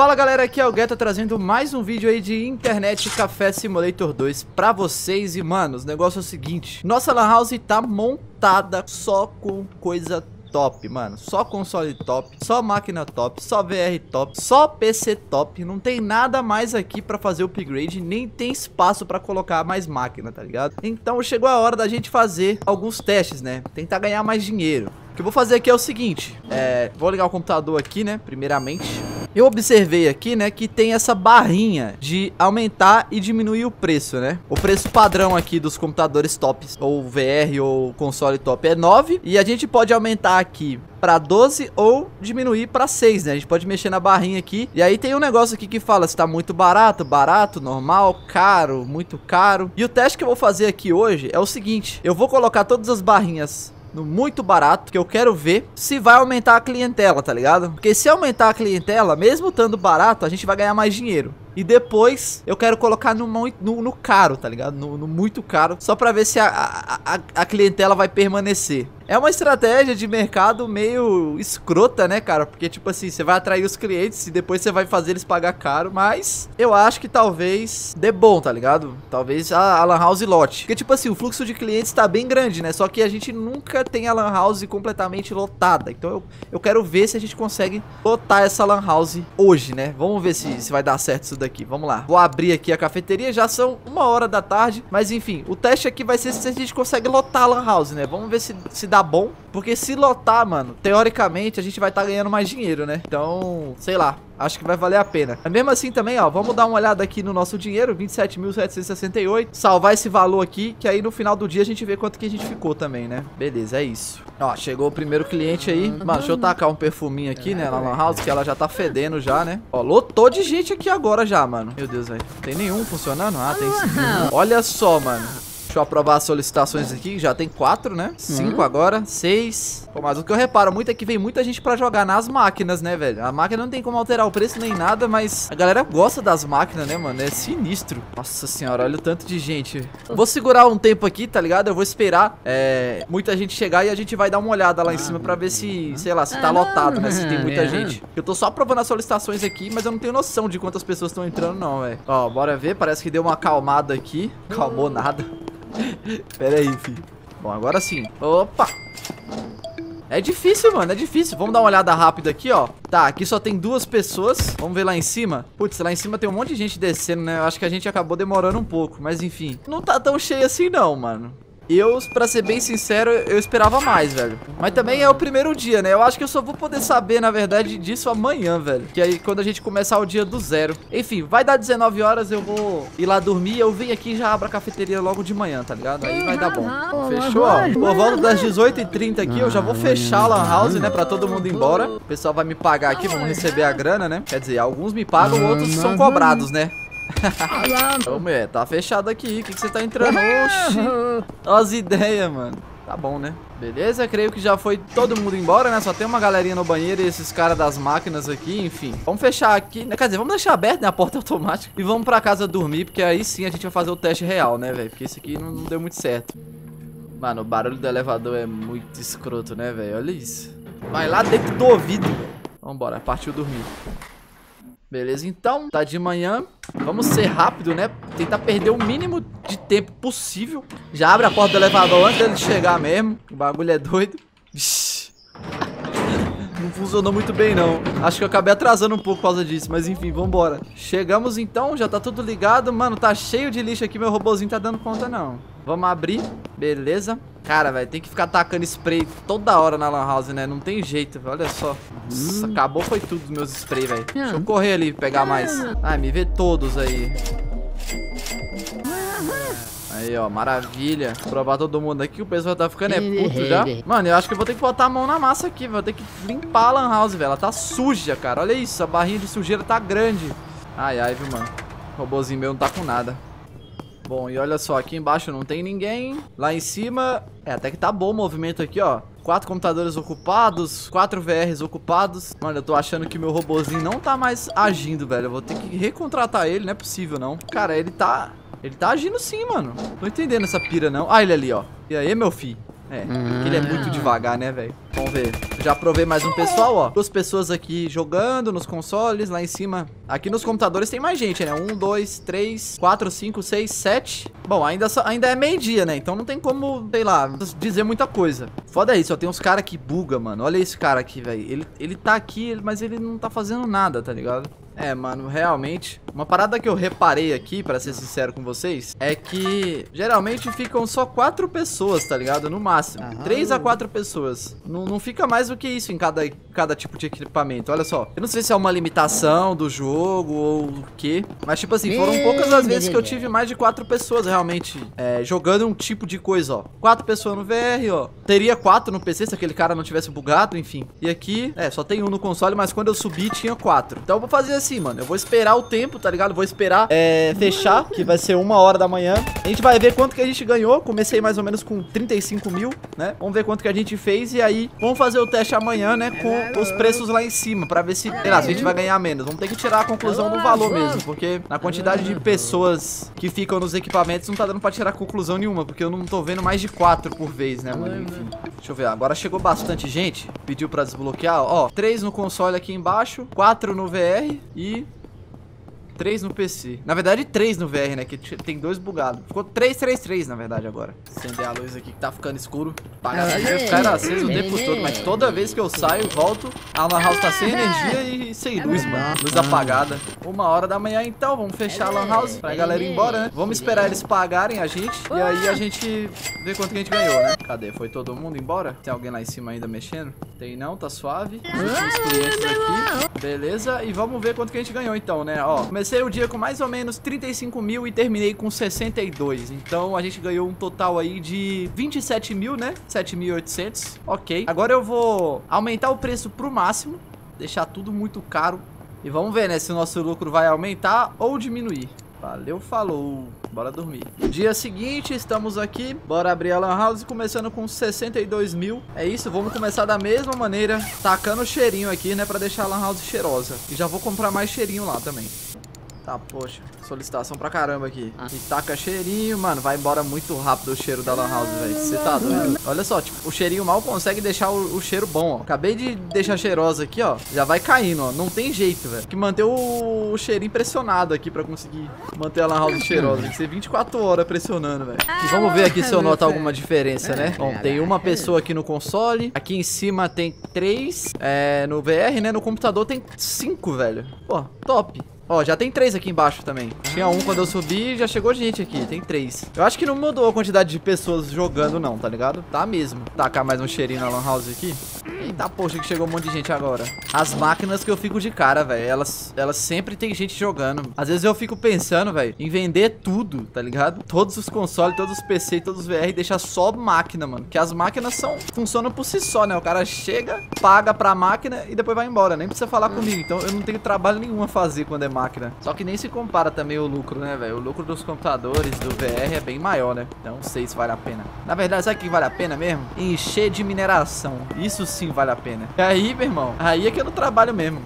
Fala galera, aqui é o Guetta trazendo mais um vídeo aí de Internet Café Simulator 2 pra vocês. E mano, o negócio é o seguinte, nossa lan house tá montada só com coisa top, mano, só console top, só máquina top, só VR top, só PC top, não tem nada mais aqui pra fazer upgrade, nem tem espaço pra colocar mais máquina, tá ligado? Então chegou a hora da gente fazer alguns testes, né, tentar ganhar mais dinheiro. O que eu vou fazer aqui é o seguinte, vou ligar o computador aqui, né, primeiramente. Eu observei aqui, né, que tem essa barrinha de aumentar e diminuir o preço, né? O preço padrão aqui dos computadores tops, ou VR, ou console top, é 9. E a gente pode aumentar aqui para 12 ou diminuir para 6, né? A gente pode mexer na barrinha aqui. E aí tem um negócio aqui que fala se tá muito barato, normal, caro, muito caro. E o teste que eu vou fazer aqui hoje é o seguinte. Eu vou colocar todas as barrinhas no muito barato, que eu quero ver se vai aumentar a clientela, tá ligado? Porque se aumentar a clientela, mesmo estando barato, a gente vai ganhar mais dinheiro. E depois eu quero colocar no caro, tá ligado? No muito caro, só pra ver se a clientela vai permanecer. É uma estratégia de mercado meio escrota, né, cara? Porque, tipo assim, você vai atrair os clientes e depois você vai fazer eles pagar caro. Mas eu acho que talvez dê bom, tá ligado? Talvez a lan house lote. Porque, tipo assim, o fluxo de clientes tá bem grande, né? Só que a gente nunca tem a lan house completamente lotada. Então eu quero ver se a gente consegue lotar essa lan house hoje, né? Vamos ver se vai dar certo isso daqui. Vamos lá. Vou abrir aqui a cafeteria. Já são 1h da tarde. Mas, enfim, o teste aqui vai ser se a gente consegue lotar a lan house, né? Vamos ver se dá bom, porque se lotar, mano, teoricamente a gente vai estar ganhando mais dinheiro, né? Então, sei lá, acho que vai valer a pena. Mas mesmo assim também, ó, vamos dar uma olhada aqui no nosso dinheiro, 27.768, salvar esse valor aqui, que aí no final do dia a gente vê quanto que a gente ficou também, né? Beleza, é isso. Ó, chegou o primeiro cliente aí. Mano, deixa eu tacar um perfuminho aqui, né, na lan house, que ela já tá fedendo já, né? Ó, lotou de gente aqui agora já, mano. Meu Deus, velho. Tem nenhum funcionando? Ah, tem sim. Olha só, mano. Deixa eu aprovar as solicitações aqui, já tem 4, né? 5 agora, 6. Pô, mas o que eu reparo muito é que vem muita gente pra jogar nas máquinas, né, velho? A máquina não tem como alterar o preço nem nada, mas a galera gosta das máquinas, né, mano? É sinistro. Nossa senhora, olha o tanto de gente. Vou segurar um tempo aqui, tá ligado? Eu vou esperar muita gente chegar e a gente vai dar uma olhada lá em cima pra ver se, sei lá, se tá lotado, né? Se tem muita gente. Eu tô só aprovando as solicitações aqui, mas eu não tenho noção de quantas pessoas estão entrando, não, velho. Ó, bora ver, parece que deu uma acalmada aqui. Calmou nada. Pera aí, filho. Bom, agora sim. Opa! É difícil, mano, é difícil. Vamos dar uma olhada rápida aqui, ó. Tá, aqui só tem 2 pessoas. Vamos ver lá em cima. Putz, lá em cima tem um monte de gente descendo, né? Eu acho que a gente acabou demorando um pouco, mas enfim. Não tá tão cheio assim não, mano. Eu, pra ser bem sincero, eu esperava mais, velho. Mas também é o primeiro dia, né? Eu acho que eu só vou poder saber, na verdade, disso amanhã, velho. Que aí, quando a gente começar o dia do zero. Enfim, vai dar 19 horas, eu vou ir lá dormir. Eu venho aqui e já abro a cafeteria logo de manhã, tá ligado? Aí vai dar bom. Fechou, ó. Por volta das 18h30 aqui, eu já vou fechar a lan house, né? Pra todo mundo ir embora. O pessoal vai me pagar aqui, vão receber a grana, né? Quer dizer, alguns me pagam, outros são cobrados, né? Ô, mulher, tá fechado aqui. O que você tá entrando? Oxi. Olha as ideias, mano. Tá bom, né? Beleza, creio que já foi todo mundo embora, né? Só tem uma galerinha no banheiro e esses caras das máquinas aqui, enfim. Vamos fechar aqui, né? Quer dizer, vamos deixar aberta, né, a porta automática. E vamos pra casa dormir, porque aí sim a gente vai fazer o teste real, né, velho? Porque isso aqui não deu muito certo. Mano, o barulho do elevador é muito escroto, né, velho? Olha isso. Vai lá dentro do ouvido, velho. Vambora, partiu dormir. Beleza, então, tá de manhã. Vamos ser rápido, né? Tentar perder o mínimo de tempo possível. Já abre a porta do elevador antes dele chegar mesmo. O bagulho é doido. Vixi. Não funcionou muito bem, não. Acho que eu acabei atrasando um pouco por causa disso, mas enfim, vambora. Chegamos então, já tá tudo ligado. Mano, tá cheio de lixo aqui, meu robozinho tá dando conta, não. Vamos abrir, beleza. Cara, velho, tem que ficar tacando spray toda hora na lan house, né? Não tem jeito, velho. Olha só. Nossa, acabou foi tudo dos meus spray, velho. Deixa eu correr ali e pegar mais. Ai, me vê todos aí. Aí, ó, maravilha. Provar todo mundo aqui, o pessoal tá ficando puto já. Mano, eu acho que eu vou ter que botar a mão na massa aqui, velho. Vou ter que limpar a lan house, velho. Ela tá suja, cara. Olha isso, a barrinha de sujeira tá grande. Ai, ai, viu, mano. O robôzinho meu não tá com nada. Bom, e olha só, aqui embaixo não tem ninguém. Lá em cima, até que tá bom o movimento aqui, ó. 4 computadores ocupados, 4 VRs ocupados. Mano, eu tô achando que meu robozinho não tá mais agindo, velho. Eu vou ter que recontratar ele, não é possível, não. Cara, ele tá agindo sim, mano. Não tô entendendo essa pira, não. Ah, ele ali, ó. E aí, meu filho? É, porque ele é muito devagar, né, velho? Vamos ver. Já provei mais um pessoal, ó. 2 pessoas aqui jogando nos consoles, lá em cima. Aqui nos computadores tem mais gente, né? 1, 2, 3, 4, 5, 6, 7. Bom, ainda é meio-dia, né? Então não tem como, sei lá, dizer muita coisa. Foda isso, ó. Tem uns caras que buga, mano. Olha esse cara aqui, velho. Ele tá aqui, mas ele não tá fazendo nada, tá ligado? É, mano, realmente. Uma parada que eu reparei aqui, pra ser sincero com vocês, é que geralmente ficam só 4 pessoas, tá ligado? No máximo. 3 a 4 pessoas. Não fica mais do que isso em cada tipo de equipamento. Olha só. Eu não sei se é uma limitação do jogo ou o quê. Mas, tipo assim, foram poucas as vezes que eu tive mais de 4 pessoas realmente jogando um tipo de coisa, ó. 4 pessoas no VR, ó. Teria 4 no PC se aquele cara não tivesse bugado, enfim. E aqui, só tem 1 no console, mas quando eu subi tinha 4. Então eu vou fazer assim, mano, eu vou esperar o tempo, tá ligado? Vou esperar fechar, que vai ser 1h da manhã. A gente vai ver quanto que a gente ganhou. Comecei mais ou menos com 35 mil, né? Vamos ver quanto que a gente fez e aí vamos fazer o teste amanhã, né? Com os preços lá em cima, pra ver se, sei lá, se a gente vai ganhar menos. Vamos ter que tirar a conclusão do valor mesmo, porque na quantidade de pessoas que ficam nos equipamentos não tá dando pra tirar conclusão nenhuma, porque eu não tô vendo mais de 4 por vez, né, mano? Enfim. Deixa eu ver, agora chegou bastante gente, pediu pra desbloquear, ó, 3 no console aqui embaixo, 4 no VR e 3 no PC. Na verdade, 3 no VR, né? Que tem 2 bugados. Ficou 3, 3, 3, na verdade, agora. Acender a luz aqui que tá ficando escuro. Pagar a luz, ficar aceso o tempo todo. Mas toda vez que eu saio, volto, a lan house tá sem energia e sem luz, mano. Luz apagada. 1h da manhã, então. Vamos fechar a lan house pra galera ir embora, né? Vamos esperar eles pagarem a gente. E aí a gente vê quanto que a gente ganhou, né? Cadê? Foi todo mundo embora? Tem alguém lá em cima ainda mexendo? Tem não, tá suave. Os clientes aqui. Beleza. E vamos ver quanto que a gente ganhou, então, né? Ó, comecei o dia com mais ou menos 35 mil e terminei com 62. Então a gente ganhou um total aí de 27 mil, né? 7.800. Ok. Agora eu vou aumentar o preço pro máximo. Deixar tudo muito caro. E vamos ver, né? Se o nosso lucro vai aumentar ou diminuir. Valeu, falou. Bora dormir. Dia seguinte, estamos aqui. Bora abrir a lan house, começando com 62 mil. É isso, vamos começar da mesma maneira. Tacando o cheirinho aqui, né? Pra deixar a lan house cheirosa. E já vou comprar mais cheirinho lá também. Tá, poxa, solicitação pra caramba aqui. E taca cheirinho, mano, vai embora muito rápido o cheiro da lan house, velho. Você tá doido? Olha só, tipo, o cheirinho mal consegue deixar o cheiro bom, ó. Acabei de deixar cheirosa aqui, ó. Já vai caindo, ó, não tem jeito, velho. Tem que manter o cheirinho pressionado aqui pra conseguir manter a lan house cheirosa. Tem que ser 24 horas pressionando, velho. E vamos ver aqui se eu noto alguma diferença, né? Bom, tem 1 pessoa aqui no console. Aqui em cima tem 3, no VR, né? No computador tem 5, velho. Pô, top. Ó, já tem 3 aqui embaixo também. Tinha 1 quando eu subi, já chegou gente aqui. Tem 3. Eu acho que não mudou a quantidade de pessoas jogando não, tá ligado? Tá mesmo. Tacar mais um cheirinho na lan house aqui. Eita, poxa, que chegou um monte de gente agora. As máquinas que eu fico de cara, velho, elas sempre tem gente jogando. Às vezes eu fico pensando, velho, em vender tudo, tá ligado? Todos os consoles, todos os PC, todos os VR e deixar só máquina, mano. Que as máquinas funcionam por si só, né? O cara chega, paga pra máquina e depois vai embora. Nem precisa falar comigo. Então eu não tenho trabalho nenhum a fazer quando é máquina. Só que nem se compara também o lucro, né, velho? O lucro dos computadores, do VR é bem maior, né? Então não sei se vale a pena. Na verdade, sabe o que vale a pena mesmo? Encher de mineração. Isso sim vale a pena. E aí, meu irmão, aí é que eu não trabalho mesmo.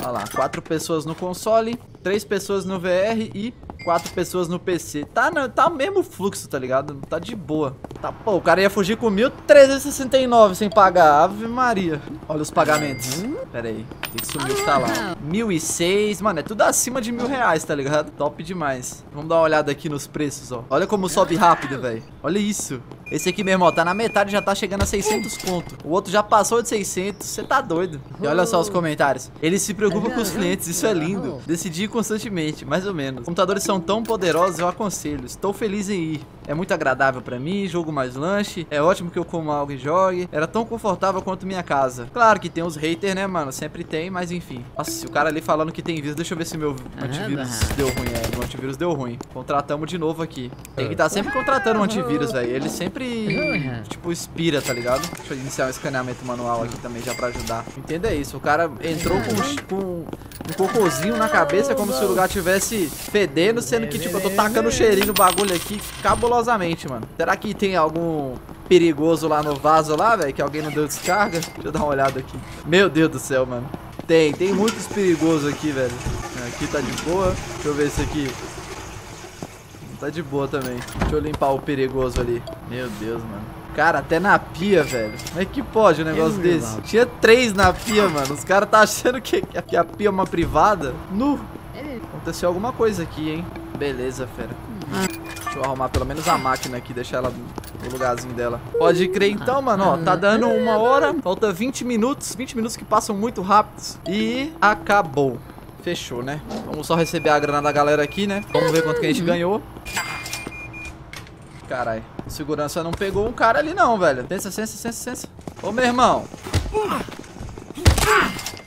Olha lá, 4 pessoas no console, 3 pessoas no VR e 4 pessoas no PC. Tá mesmo fluxo, tá ligado? Tá de boa. Tá, pô, o cara ia fugir com 1.369 sem pagar. Ave Maria. Olha os pagamentos. Pera aí, tem que sumir o que tá lá. 1.006, mano, é tudo acima de R$1.000, tá ligado? Top demais. Vamos dar uma olhada aqui nos preços, ó. Olha como sobe rápido, velho. Olha isso. Esse aqui, meu irmão, tá na metade, já tá chegando a 600 conto. O outro já passou de 600. Você tá doido. E olha só os comentários. Eles se preocupam com os clientes, isso é lindo. Decidi constantemente, mais ou menos. Computadores são tão poderosos, eu aconselho. Estou feliz em ir. É muito agradável pra mim, jogo mais lanche. É ótimo que eu como algo e jogue. Era tão confortável quanto minha casa. Claro que tem os haters, né, mano? Sempre tem, mas enfim. Nossa, o cara ali falando que tem vírus. Deixa eu ver se meu antivírus deu ruim. É, meu antivírus deu ruim. Contratamos de novo aqui. Tem que estar sempre contratando um antivírus, velho. Ele sempre, tipo, expira, tá ligado? Deixa eu iniciar um escaneamento manual aqui também, já pra ajudar. Entenda isso. O cara entrou com um cocôzinho na cabeça, como se o lugar tivesse fedendo, sendo que, tipo, eu tô tacando o cheirinho no bagulho aqui cabulosamente, mano. Será que tem algum perigoso lá no vaso lá, velho, que alguém não deu descarga? Deixa eu dar uma olhada aqui. Meu Deus do céu, mano. Tem muitos perigosos aqui, velho. Aqui tá de boa. Deixa eu ver esse aqui. Tá de boa também. Deixa eu limpar o perigoso ali. Meu Deus, mano. Cara, até na pia, velho. Como é que pode um negócio desse? Tinha 3 na pia, mano. Os caras tá achando que a pia é uma privada? Nu. Aconteceu alguma coisa aqui, hein? Beleza, fera. Deixa eu arrumar pelo menos a máquina aqui, deixar ela no lugarzinho dela. Pode crer então, mano, ó, tá dando 1 hora, falta 20 minutos. 20 minutos que passam muito rápidos. E acabou. Fechou, né? Vamos só receber a grana da galera aqui, né? Vamos ver quanto que a gente ganhou. Caralho, segurança não pegou um cara ali não, velho. Sensa. Ô, meu irmão.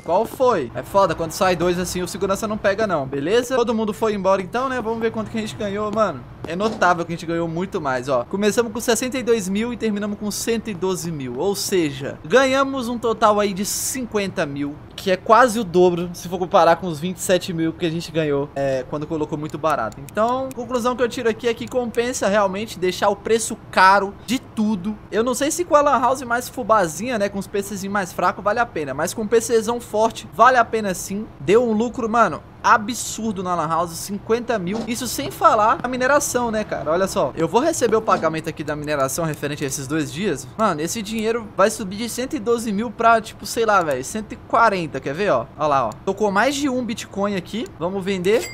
Qual foi? É foda, quando sai 2 assim, o segurança não pega não, beleza? Todo mundo foi embora então, né? Vamos ver quanto que a gente ganhou, mano. É notável que a gente ganhou muito mais, ó. Começamos com 62 mil e terminamos com 112 mil. Ou seja, ganhamos um total aí de 50 mil. Que é quase o dobro, se for comparar com os 27 mil que a gente ganhou quando colocou muito barato. Então, a conclusão que eu tiro aqui é que compensa realmente deixar o preço caro de tudo. Eu não sei se com a Lan House mais fubazinha, né, com os PCzinhos mais fracos, vale a pena. Mas com um PCzão forte, vale a pena sim. Deu um lucro, mano, absurdo na Lan House, 50 mil. Isso sem falar a mineração, né, cara? Olha só, eu vou receber o pagamento aqui da mineração referente a esses 2 dias. Mano, esse dinheiro vai subir de 112 mil pra, tipo, sei lá, velho, 140, quer ver, ó? Olha lá, ó. Tocou mais de 1 Bitcoin aqui. Vamos vender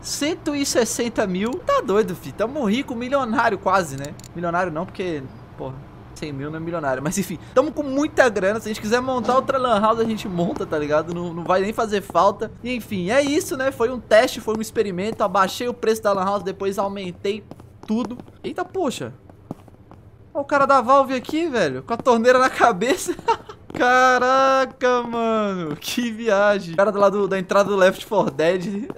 160 mil. Tá doido, fi. Tamo rico, milionário quase, né? Milionário não, porque, porra, 100 mil não é milionário, mas enfim, tamo com muita grana. Se a gente quiser montar outra Lan House, a gente monta, tá ligado? Não vai nem fazer falta. E, enfim, é isso, né? Foi um teste, foi um experimento. Abaixei o preço da Lan House, depois aumentei tudo. Eita, poxa. Olha o cara da Valve aqui, velho, com a torneira na cabeça. Caraca, mano, que viagem. O cara lá da entrada do Left 4 Dead.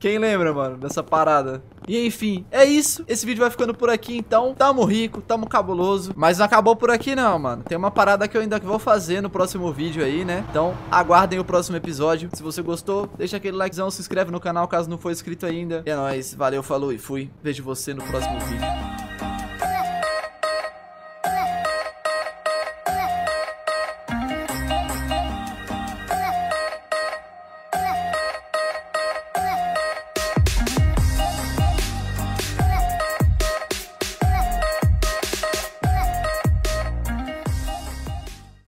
Quem lembra, mano, dessa parada? E enfim, é isso. Esse vídeo vai ficando por aqui, então. Tamo rico, tamo cabuloso. Mas não acabou por aqui não, mano. Tem uma parada que eu ainda vou fazer no próximo vídeo aí, né? Então, aguardem o próximo episódio. Se você gostou, deixa aquele likezão, se inscreve no canal caso não for inscrito ainda. E é nóis, valeu, falou e fui. Vejo você no próximo vídeo.